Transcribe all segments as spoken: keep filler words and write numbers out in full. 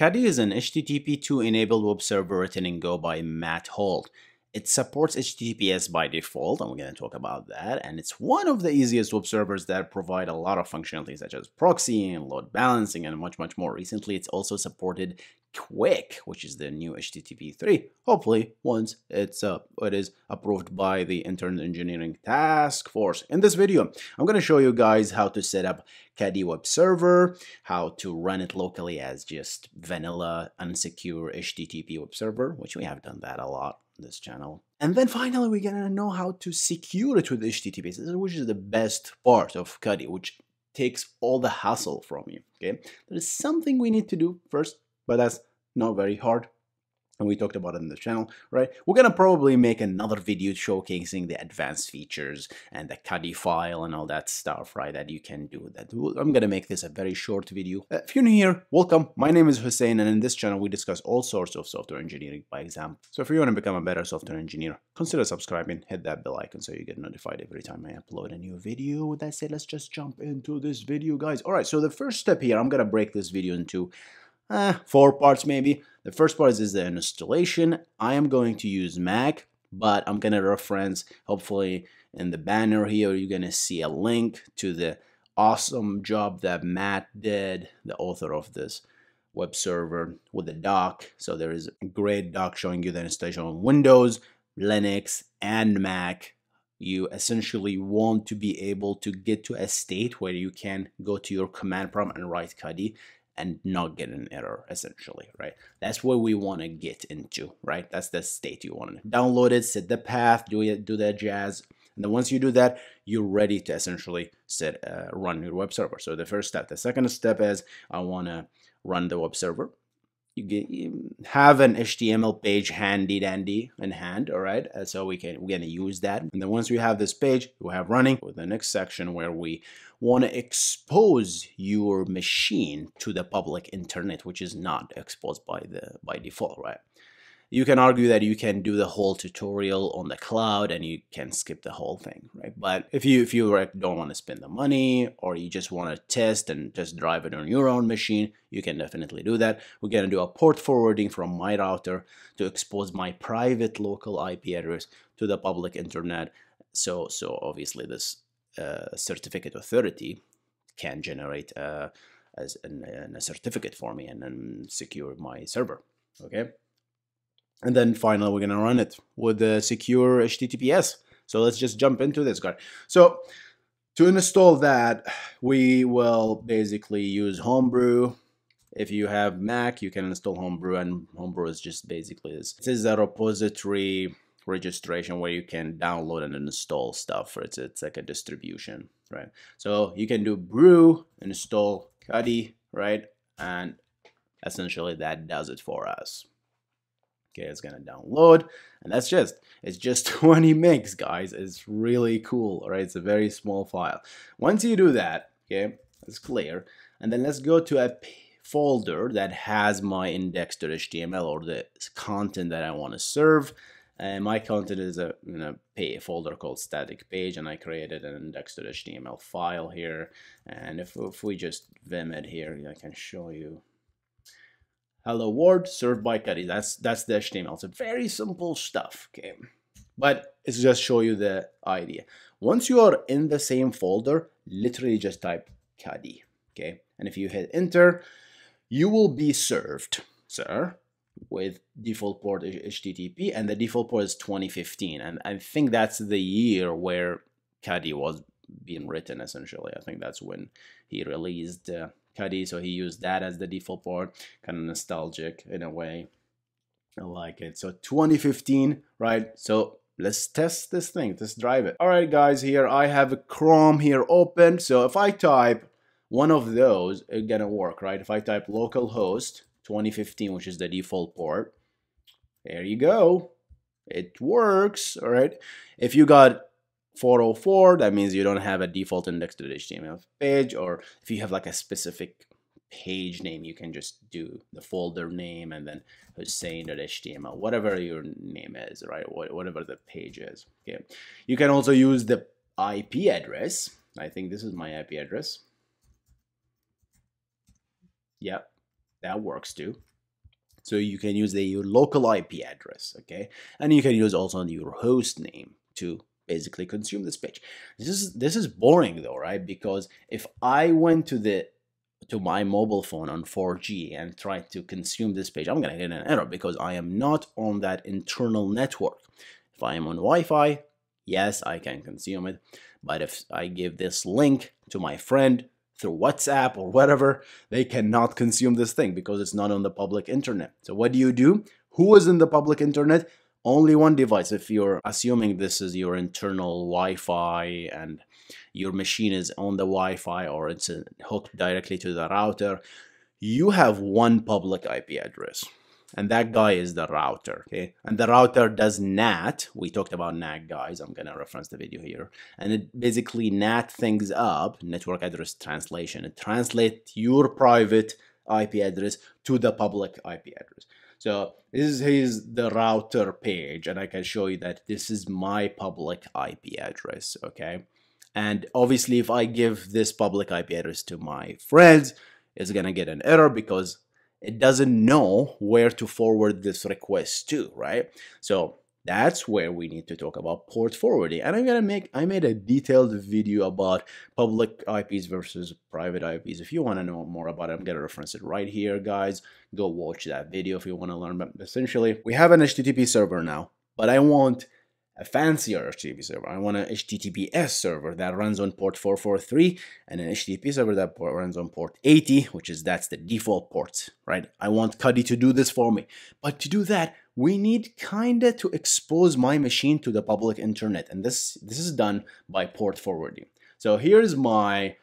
Caddy is an H T T P two enabled web server written in Go by Matt Holt. It supports H T T P S by default, and we're going to talk about that, and it's one of the easiest web servers that provide a lot of functionality such as proxying and load balancing and much, much more. Recently, it's also supported Q U I C, which is the new H T T P three, hopefully once it's uh, it is approved by the Internet Engineering Task Force. In this video, I'm going to show you guys how to set up Caddy web server, how to run it locally as just vanilla unsecure H T T P web server, which we have done that a lot on this channel. And then finally, we're going to know how to secure it with H T T P S, which is the best part of Caddy, which takes all the hassle from you. Okay, there is something we need to do first, but that's not very hard, and we talked about it in the channel, right? We're gonna probably make another video showcasing the advanced features and the Caddy file and all that stuff, right, that you can do that. I'm gonna make this a very short video. If you're new here, welcome. My name is Hussein, and in this channel, we discuss all sorts of software engineering by example. So if you wanna become a better software engineer, consider subscribing, hit that bell icon so you get notified every time I upload a new video. With that said, let's just jump into this video, guys. All right, so the first step here, I'm gonna break this video into Uh, four parts maybe. The first part is, is the installation. I am going to use Mac, but I'm going to reference, hopefully in the banner here, you're going to see a link to the awesome job that Matt did, the author of this web server, with the doc. So there is a great doc showing you the installation on Windows, Linux, and Mac. You essentially want to be able to get to a state where you can go to your command prompt and write Caddy and not get an error, essentially, right? That's what we want to get into, right? That's the state you want to download it, set the path, do it, do that jazz. And then once you do that, you're ready to essentially set, uh, run your web server. So the first step. The second step is I want to run the web server. You, get, you have an H T M L page handy dandy in hand, all right? Uh, so we can, we're gonna use that. And then once we have this page, we have running with the next section where we want to expose your machine to the public internet, which is not exposed by the by default, right? You can argue that you can do the whole tutorial on the cloud and you can skip the whole thing, right? But if you if you don't want to spend the money, or you just want to test and just drive it on your own machine, you can definitely do that. We're going to do a port forwarding from my router to expose my private local I P address to the public internet. So so obviously this Uh, certificate authority can generate uh, as an, an, a certificate for me and then secure my server, okay? And then finally, we're gonna run it with the secure H T T P S. So let's just jump into this guy. So to install that, we will basically use Homebrew. If you have Mac, you can install Homebrew, and Homebrew is just basically this. This is a repository registration where you can download and install stuff. It's it's like a distribution, right? So you can do brew, install Caddy, right? And essentially that does it for us. Okay, it's gonna download, and that's just, it's just twenty megs, guys. It's really cool, right? It's a very small file. Once you do that, okay, it's clear. And then let's go to a folder that has my index.html or the content that I want to serve. Uh, my content is a, in a pay folder called static page, and I created an index.html file here. And if, if we just vim it here, I can show you. Hello world served by Caddy. That's that's the H T M L. It's a very simple stuff, okay? But it's just show you the idea. Once you are in the same folder, literally just type Caddy, okay? And if you hit enter, you will be served, sir, with default port H T T P, and the default port is twenty fifteen, and I think that's the year where Caddy was being written, essentially. I think that's when he released uh, Caddy, so he used that as the default port, kind of nostalgic in a way. I like it. So twenty fifteen, right? So let's test this thing, let's drive it. All right, guys, here I have a Chrome here open, so if I type one of those, it's gonna work, right? If I type localhost twenty fifteen, which is the default port, there you go, it works. All right, if you got four oh four, that means you don't have a default index.html page, or if you have like a specific page name, you can just do the folder name and then Hussein.html, whatever your name is, right? Whatever the page is, okay? You can also use the I P address. I think this is my I P address. Yep. That works too. So you can use the, your local I P address, okay? And you can use also your host name to basically consume this page. This is, this is boring though, right? Because if I went to the to my mobile phone on four G and try to consume this page, I'm gonna get an error because I am not on that internal network. If I am on Wi-Fi, yes, I can consume it. But if I give this link to my friend through WhatsApp or whatever, they cannot consume this thing because it's not on the public internet. So what do you do? Who is in the public internet? Only one device. If you're assuming this is your internal Wi-Fi and your machine is on the Wi-Fi or it's hooked directly to the router, you have one public I P address. And that guy is the router, okay? And the router does NAT. We talked about NAT, guys. I'm gonna reference the video here. And it basically NAT things up, network address translation. It translates your private I P address to the public I P address. So this is his, the router page, and I can show you that this is my public I P address, okay? And obviously, if I give this public I P address to my friends, it's gonna get an error because it doesn't know where to forward this request to, right? So that's where we need to talk about port forwarding. And I'm gonna make, I made a detailed video about public I Ps versus private I Ps. If you wanna know more about it, I'm gonna reference it right here, guys. Go watch that video if you wanna learn. But essentially, we have an H T T P server now, but I want a fancier H T T P server. I want an H T T P S server that runs on port four forty-three and an H T T P server that runs on port eighty, which is, that's the default port, right? I want Caddy to do this for me. But to do that, we need kinda to expose my machine to the public internet. And this, this is done by port forwarding. So here's my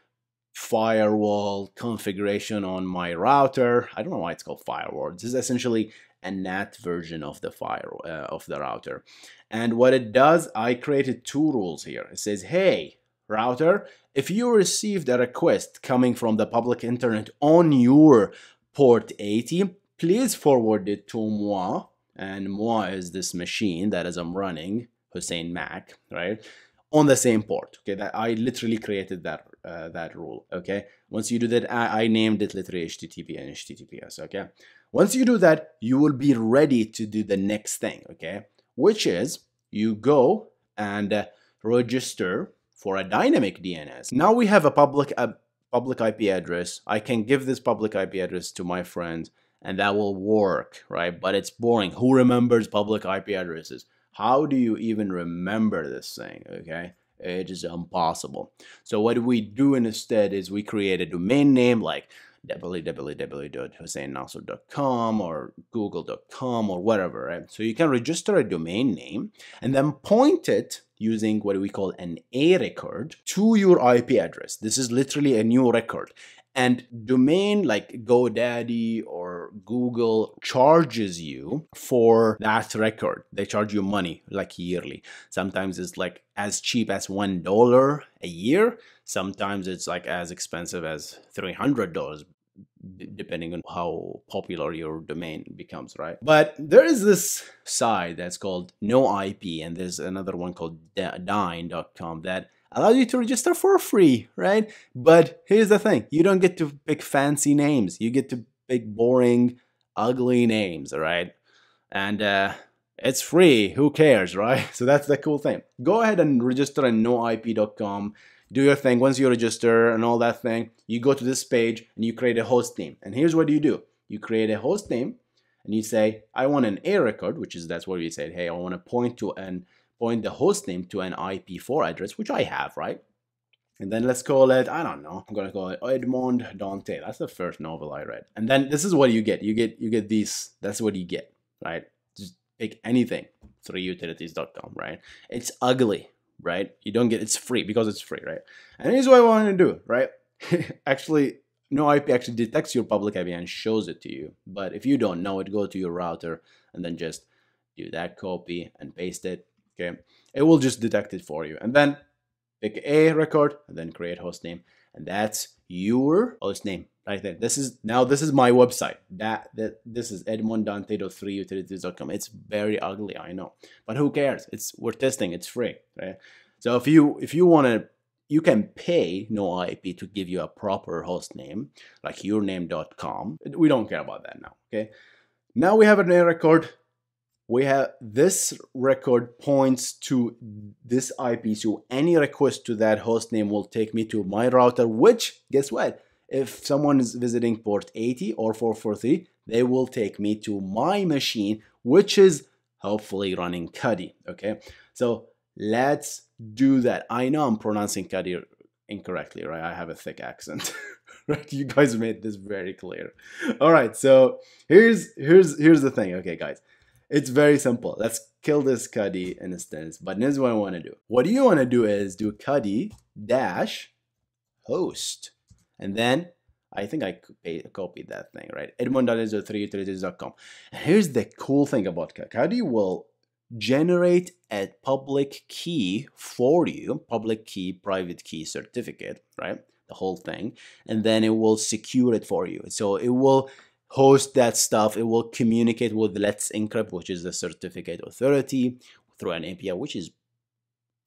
firewall configuration on my router. I don't know why it's called firewall. This is essentially a NAT version of the fire uh, of the router, and what it does, I created two rules here. It says, hey router, if you received a request coming from the public internet on your port eighty, please forward it to moi, and moi is this machine that is I'm running, Hussein Mac, right, on the same port. Okay, that I literally created that uh, that rule. Okay, once you do that, I, I named it literally H T T P and H T T P S. Okay. Once you do that, you will be ready to do the next thing, okay? Which is, you go and uh, register for a dynamic D N S. Now we have a public, uh, public I P address. I can give this public I P address to my friends, and that will work, right? But it's boring. Who remembers public I P addresses? How do you even remember this thing, okay? It is impossible. So what we do instead is we create a domain name like w w w dot hussein nasser dot com or google dot com or whatever, right? So you can register a domain name and then point it using what we call an A record to your I P address. This is literally a new record. And domain like GoDaddy or Google charges you for that record. They charge you money like yearly. Sometimes it's like as cheap as one dollar a year. Sometimes it's like as expensive as three hundred dollars, depending on how popular your domain becomes, right? But there is this site that's called NoIP, and there's another one called dyn dot com that allows you to register for free, right? But here's the thing, you don't get to pick fancy names. You get to pick boring, ugly names, right? And uh, it's free, who cares, right? So that's the cool thing. Go ahead and register at no I P dot com, do your thing. Once you register and all that thing, you go to this page and you create a host name. And here's what you do. You create a host name and you say, I want an A record, which is, that's what we said, hey, I want to point to an point the host name to an I P four address, which I have, right? And then let's call it, I don't know, I'm gonna call it Edmond Dantès. That's the first novel I read. And then this is what you get. You get you get these, that's what you get, right? Just pick anything, three utilities dot com, right? It's ugly, right? You don't get, it's free because it's free, right? And here's what I want to do, right? Actually, NoIP actually detects your public I P and shows it to you. But if you don't know it, go to your router and then just do that, copy and paste it. Okay, it will just detect it for you. And then pick a record and then create hostname. And that's your hostname right there. This is, now this is my website. That, that this is edmond dante three utilities dot com. It's very ugly, I know. But who cares? It's, we're testing, it's free, right? So if you if you want to you can pay NoIP to give you a proper host name, like your name dot com. We don't care about that now, okay? Now we have an error record. We have this record points to this I P, so any request to that host name will take me to my router, which, guess what? If someone is visiting port eighty or four forty-three, they will take me to my machine, which is hopefully running Caddy, okay? So let's do that. I know I'm pronouncing Caddy incorrectly, right? I have a thick accent, right? You guys made this very clear. All right, so here's, here's, here's the thing, okay, guys. It's very simple. Let's kill this Caddy instance, but here's what I want to do. What you want to do is do Caddy dash host. And then I think I copied that thing, right? Edmond Dantès three utilities dot com. And here's the cool thing about Caddy. Caddy will generate a public key for you, public key, private key certificate, right? The whole thing. And then it will secure it for you. So it will host that stuff. It will communicate with Let's Encrypt, which is the certificate authority, through an A P I, which is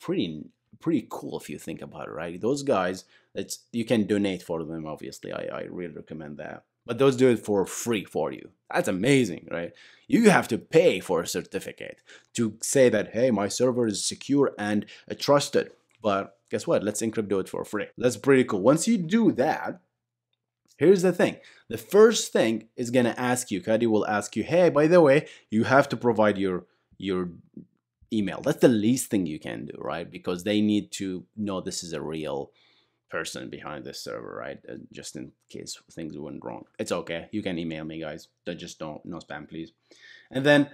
pretty pretty cool if you think about it, right? Those guys, it's, you can donate for them, obviously. I, I really recommend that. But those do it for free for you. That's amazing, right? You have to pay for a certificate to say that, hey, my server is secure and trusted. But guess what? Let's Encrypt do it for free. That's pretty cool. Once you do that, here's the thing. The first thing is going to ask you, Caddy will ask you, hey, by the way, you have to provide your your email. That's the least thing you can do, right? Because they need to know this is a real person behind this server, right? Just in case things went wrong. It's okay. You can email me, guys. Just don't, no spam, please. And then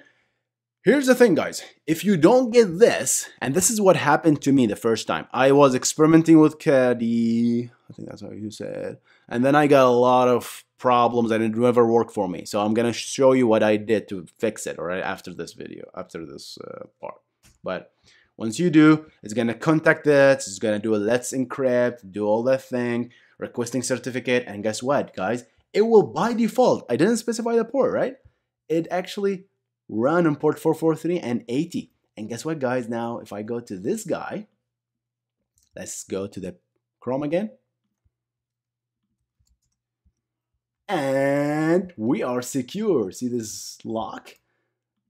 here's the thing, guys. If you don't get this, and this is what happened to me the first time. I was experimenting with Caddy. I think that's how you said. And then I got a lot of problems and it never worked for me. So I'm going to show you what I did to fix it, all right, after this video, after this uh, part. But once you do, it's going to contact it. It's going to do a Let's Encrypt, do all that thing, requesting certificate. And guess what, guys? It will, by default, I didn't specify the port, right? It actually ran on port four forty-three and eighty. And guess what, guys? Now, if I go to this guy, let's go to the Chrome again. And we are secure. See this lock?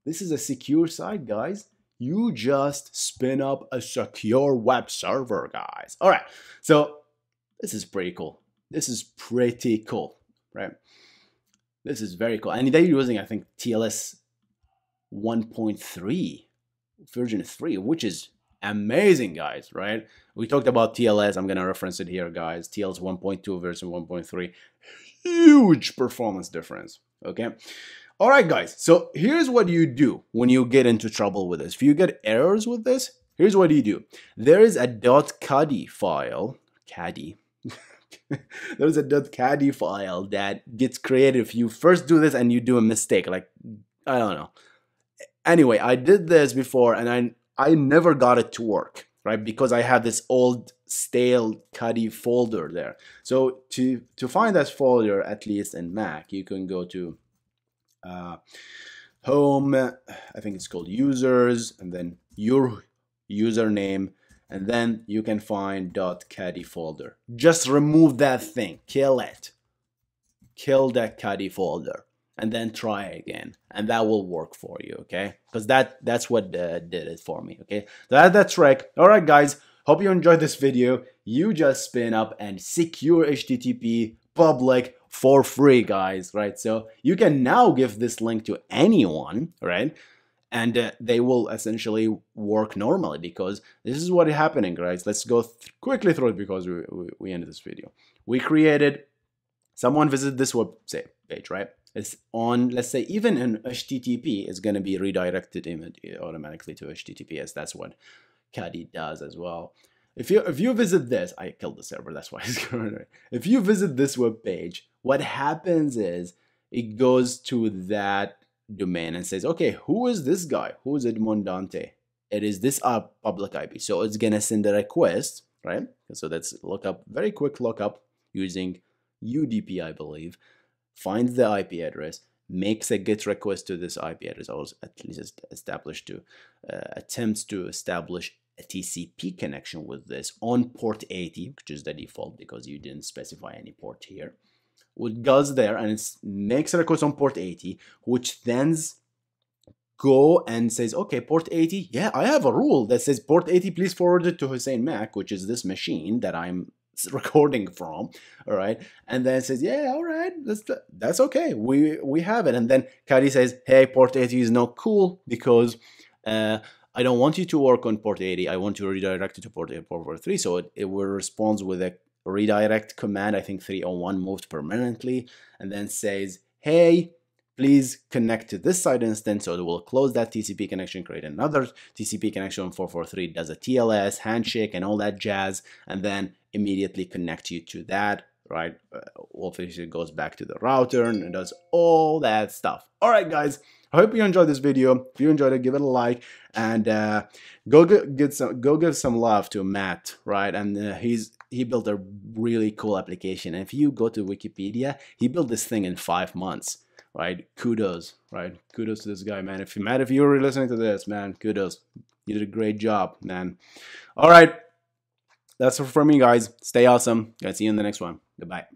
This is a secure site, guys. You just spin up a secure web server, guys. All right, so this is pretty cool. This is pretty cool, right? This is very cool. And they're using, I think, T L S one point three, version three, which is amazing, guys, right? We talked about T L S. I'm going to reference it here, guys. T L S one point two versus one point three. Huge performance difference, okay? All right, guys, so here's what you do when you get into trouble with this. If you get errors with this, here's what you do. There is a .caddy file, Caddy. There's a .caddy file that gets created if you first do this and you do a mistake, like, I don't know. Anyway, I did this before and I, I never got it to work, right? Because I had this old stale Caddy folder there. So to, to find that folder, at least in Mac, you can go to Uh, home, I think it's called users, and then your username, and then you can find .caddy folder. Just remove that thing, kill it, kill that Caddy folder, and then try again, and that will work for you, okay? Because that that's what uh, did it for me, okay? That that trick. All right, guys. Hope you enjoyed this video. You just spin up and secure H T T P public for free, guys, right? So you can now give this link to anyone, right? And uh, they will essentially work normally because this is what is happening, guys. Let's go th quickly through it because we, we, we ended this video. We created, someone visited this web page, right? It's on, let's say, even in H T T P, it's going to be redirected automatically to H T T P S. That's what Caddy does as well. If you, if you visit this, I killed the server, that's why it's going right. If you visit this web page, what happens is it goes to that domain and says, okay, who is this guy? Who is Edmond Dantès? It is this uh, public I P. So it's going to send a request, right? So that's lookup, very quick lookup using U D P, I believe. Finds the I P address, makes a GET request to this I P address, or at least establish to, uh, attempts to establish a T C P connection with this on port eighty, which is the default because you didn't specify any port here. It goes there and it makes a request on port eighty, which then Go and says, okay, port eighty, yeah, I have a rule that says port eighty, please forward it to Hussein Mac, which is this machine that I'm recording from, all right? And then it says, yeah, all right, that's, that's okay, we we have it. And then Caddy says, hey, port eighty is not cool because uh, I don't want you to work on port eighty, I want you to redirect it to port eighty, port three, so it, it will respond with a redirect command, I think three oh one most permanently, and then says, hey, please connect to this side instance, so it will close that T C P connection, create another T C P connection on four forty-three, does a T L S, handshake, and all that jazz, and then immediately connect you to that, right? Uh, obviously it goes back to the router and does all that stuff. All right, guys, I hope you enjoyed this video. If you enjoyed it, give it a like, and uh, go get some, go give some love to Matt, right? And uh, he's he built a really cool application. And if you go to Wikipedia, he built this thing in five months. Right, kudos, right, kudos to this guy, man. If you, Matt, if you're listening to this, man, kudos. You did a great job, man. All right, that's it for me, guys. Stay awesome. I'll see you in the next one. Goodbye.